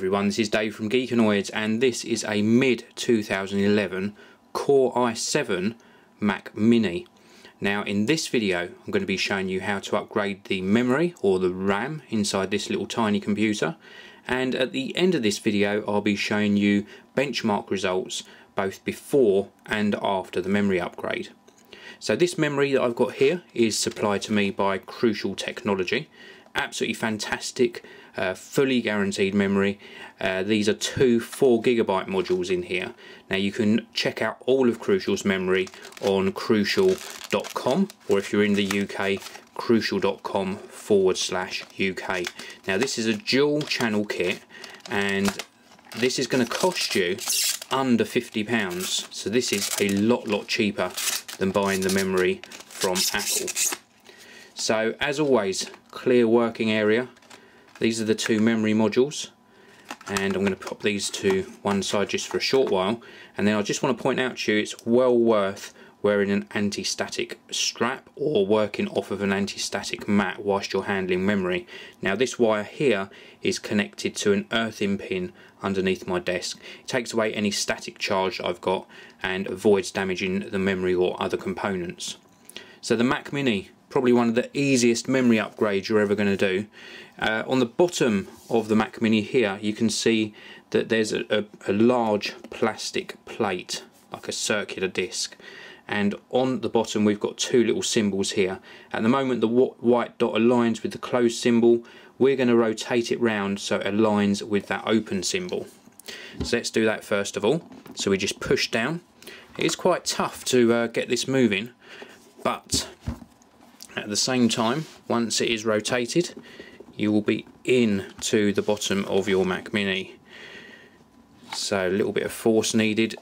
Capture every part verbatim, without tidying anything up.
everyone, this is Dave from Geekanoids, and this is a mid two thousand eleven Core i seven Mac Mini. Now in this video I'm going to be showing you how to upgrade the memory or the RAM inside this little tiny computer, and at the end of this video I'll be showing you benchmark results both before and after the memory upgrade. So this memory that I've got here is supplied to me by Crucial Technology. Absolutely fantastic, uh, fully guaranteed memory. Uh, these are two four gigabyte modules in here. Now you can check out all of Crucial's memory on crucial dot com, or if you're in the U K, crucial dot com forward slash U K. Now this is a dual channel kit, and this is going to cost you under fifty pounds. So this is a lot, lot cheaper than buying the memory from Apple. So as always, clear working area. These are the two memory modules, and I'm going to pop these to one side just for a short while, and then I just want to point out to you it's well worth wearing an anti-static strap or working off of an anti-static mat whilst you're handling memory. Now this wire here is connected to an earthing pin underneath my desk. It takes away any static charge I've got and avoids damaging the memory or other components. So the Mac Mini, probably one of the easiest memory upgrades you're ever going to do. Uh, on the bottom of the Mac Mini here you can see that there's a, a, a large plastic plate, like a circular disc. And on the bottom we've got two little symbols here. At the moment the white dot aligns with the closed symbol. We're going to rotate it round so it aligns with that open symbol. So let's do that first of all. So we just push down. It is quite tough to uh, get this moving, but at the same time, once it is rotated, you will be in to the bottom of your Mac Mini. So a little bit of force needed.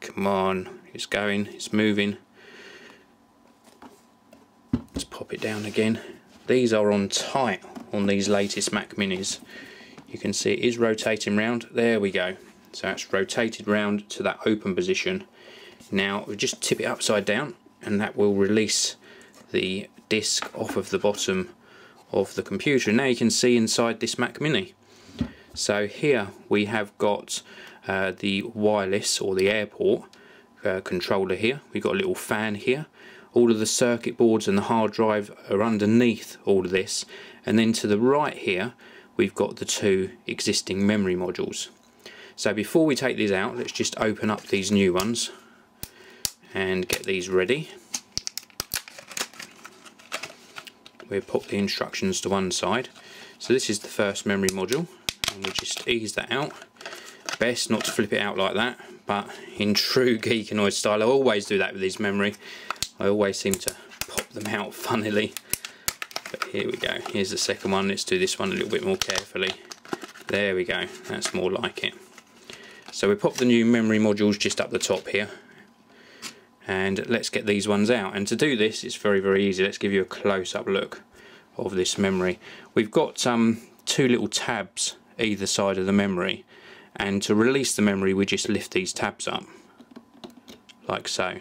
Come on. It's going, it's moving. Let's pop it down again. These are on tight on these latest Mac Minis. You can see it is rotating round. There we go. So it's rotated round to that open position. Now we just tip it upside down, and that will release the disc off of the bottom of the computer. Now you can see inside this Mac Mini. So here we have got uh, the wireless or the AirPort. Uh, controller here. We've got a little fan here. All of the circuit boards and the hard drive are underneath all of this, and then to the right here we've got the two existing memory modules. So before we take these out, let's just open up these new ones and get these ready. We'll pop the instructions to one side. So this is the first memory module, and we'll just ease that out. Best not to flip it out like that, but in true Geekanoid style, I always do that with this memory. I always seem to pop them out funnily. But here we go, here's the second one. Let's do this one a little bit more carefully. There we go, that's more like it. So we pop the new memory modules just up the top here, and let's get these ones out. And to do this, it's very very easy. Let's give you a close-up look of this memory. We've got um, two little tabs either side of the memory, and to release the memory we just lift these tabs up like so,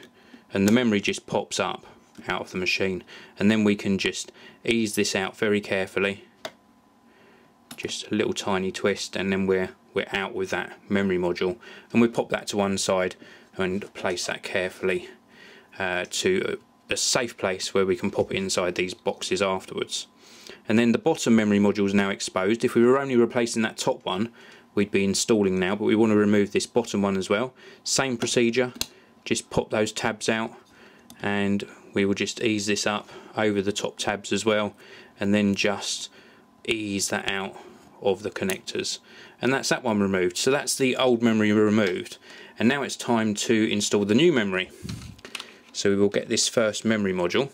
and the memory just pops up out of the machine, and then we can just ease this out very carefully, just a little tiny twist, and then we're we're out with that memory module. And we pop that to one side and place that carefully uh, to a, a safe place where we can pop it inside these boxes afterwards. And then the bottom memory module is now exposed. If we were only replacing that top one we'd be installing now, but we want to remove this bottom one as well. Same procedure, just pop those tabs out, and we will just ease this up over the top tabs as well, and then just ease that out of the connectors. And that's that one removed. So that's the old memory removed, and now it's time to install the new memory. So we will get this first memory module.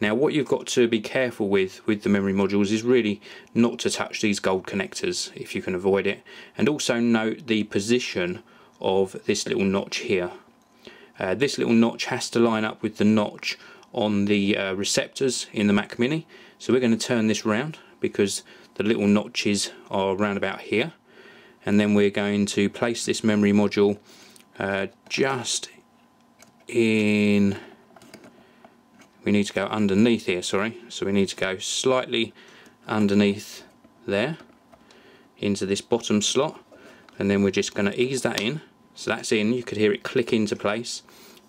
Now what you've got to be careful with with the memory modules is really not to touch these gold connectors if you can avoid it, and also note the position of this little notch here. Uh, this little notch has to line up with the notch on the uh, receptors in the Mac Mini. So we're going to turn this round because the little notches are around about here, and then we're going to place this memory module uh, just in... We need to go underneath here, sorry. So we need to go slightly underneath there into this bottom slot, and then we're just going to ease that in. So that's in, you could hear it click into place,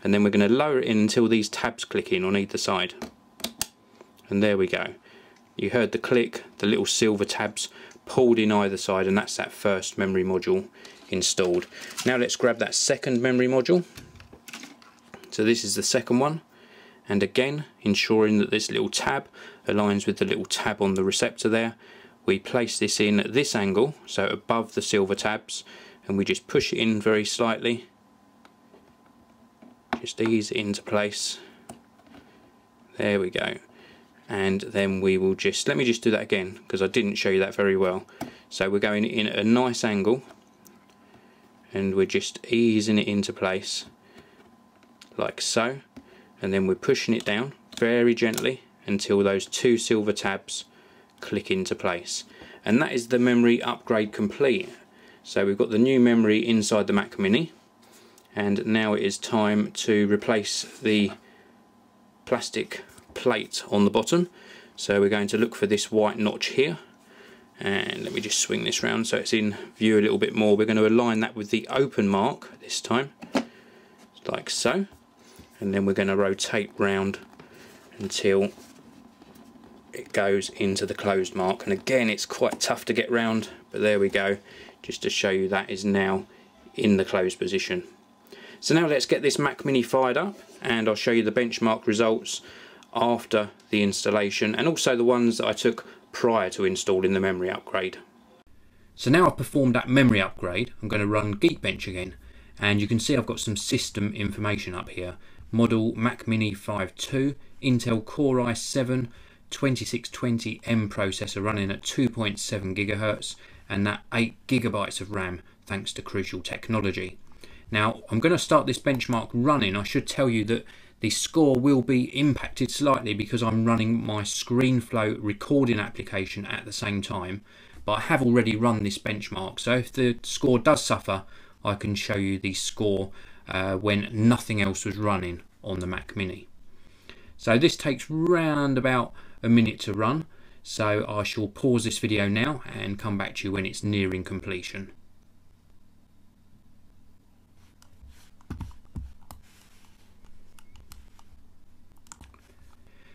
and then we're going to lower it in until these tabs click in on either side. And there we go. You heard the click, the little silver tabs pulled in either side, and that's that first memory module installed. Now let's grab that second memory module. So this is the second one, and again ensuring that this little tab aligns with the little tab on the receptor there. We place this in at this angle, so above the silver tabs, and we just push it in very slightly. Just ease it into place. There we go. And then we will just, let me just do that again because I didn't show you that very well. So we're going in at a nice angle, and we're just easing it into place like so, and then we're pushing it down very gently until those two silver tabs click into place. And that is the memory upgrade complete. So we've got the new memory inside the Mac Mini, and now it is time to replace the plastic plate on the bottom. So we're going to look for this white notch here, and let me just swing this round so it's in view a little bit more. We're going to align that with the open mark this time, like so, and then we're going to rotate round until it goes into the closed mark. And again, it's quite tough to get round, but there we go, just to show you that is now in the closed position. So now let's get this Mac Mini fired up, and I'll show you the benchmark results after the installation, and also the ones that I took prior to installing the memory upgrade. So now I've performed that memory upgrade, I'm going to run Geekbench again, and you can see I've got some system information up here. Model Mac Mini five point two, Intel Core i seven, twenty-six twenty M processor running at two point seven gigahertz, and that eight gigabytes of RAM thanks to Crucial Technology. Now I'm going to start this benchmark running. I should tell you that the score will be impacted slightly because I'm running my ScreenFlow recording application at the same time, but I have already run this benchmark, so if the score does suffer, I can show you the score uh, when nothing else was running on the Mac Mini. So this takes round about a minute to run, so I shall pause this video now and come back to you when it's nearing completion.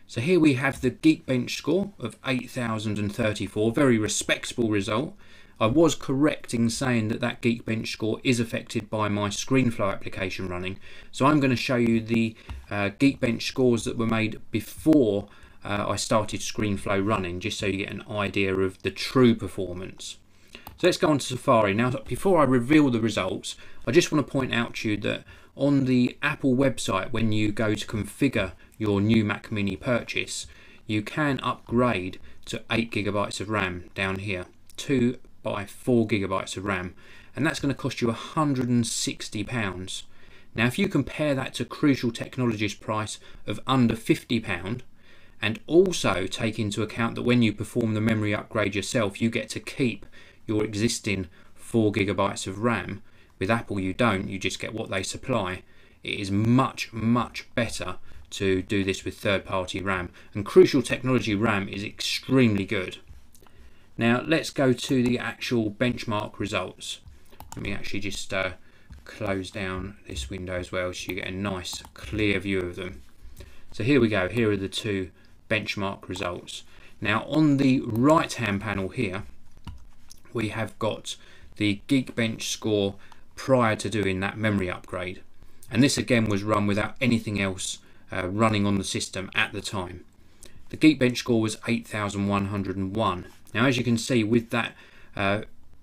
So here we have the Geekbench score of eight thousand thirty-four, very respectable result. I was correct in saying that that Geekbench score is affected by my ScreenFlow application running. So I'm going to show you the uh, Geekbench scores that were made before uh, I started ScreenFlow running, just so you get an idea of the true performance. So let's go on to Safari. Now, before I reveal the results, I just want to point out to you that on the Apple website, when you go to configure your new Mac Mini purchase, you can upgrade to eight gigabytes of RAM down here, two by four gigabytes of RAM, and that's going to cost you one hundred and sixty pounds. Now if you compare that to Crucial Technology's price of under fifty pounds, and also take into account that when you perform the memory upgrade yourself, you get to keep your existing four gigabytes of RAM. With Apple you don't, you just get what they supply. It is much, much better to do this with third-party RAM, and Crucial Technology RAM is extremely good. Now let's go to the actual benchmark results. Let me actually just uh, close down this window as well so you get a nice clear view of them. So here we go, here are the two benchmark results. Now on the right hand panel here we have got the Geekbench score prior to doing that memory upgrade, and this again was run without anything else Uh, running on the system at the time. The Geekbench score was eight thousand one hundred and one. Now as you can see, with that uh,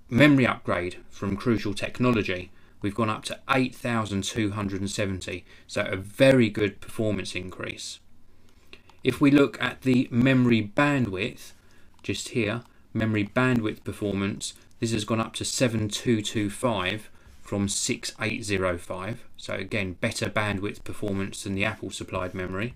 memory upgrade from Crucial Technology, we've gone up to eight thousand two hundred and seventy, so a very good performance increase. If we look at the memory bandwidth, just here, memory bandwidth performance, this has gone up to seven two two five from six eight zero five, so again better bandwidth performance than the Apple supplied memory.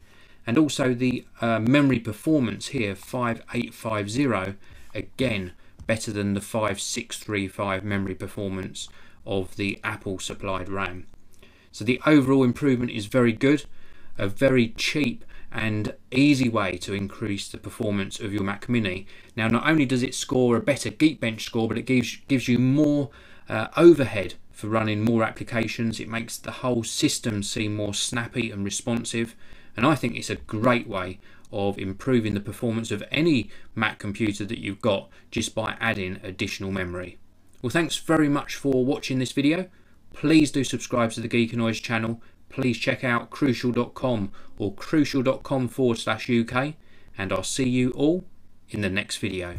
And also the uh, memory performance here, five eight five zero, again better than the five six three five memory performance of the Apple supplied RAM. So the overall improvement is very good, a very cheap and easy way to increase the performance of your Mac Mini. Now, not only does it score a better Geekbench score, but it gives, gives you more uh, overhead for running more applications. It makes the whole system seem more snappy and responsive, and I think it's a great way of improving the performance of any Mac computer that you've got just by adding additional memory. Well, thanks very much for watching this video. Please do subscribe to the Geekanoids channel. Please check out crucial dot com or crucial dot com forward slash U K, and I'll see you all in the next video.